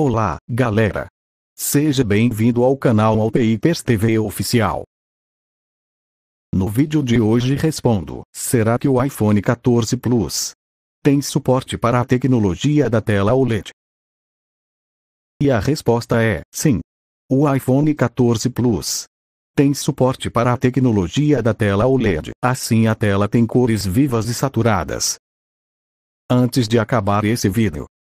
Olá, galera! Seja bem-vindo ao canal Wallpapers TV Oficial. No vídeo de hoje respondo, será que o iPhone 14 Plus tem suporte para a tecnologia da tela OLED? E a resposta é, sim. O iPhone 14 Plus tem suporte para a tecnologia da tela OLED, assim a tela tem cores vivas e saturadas. Antes de acabar esse vídeo,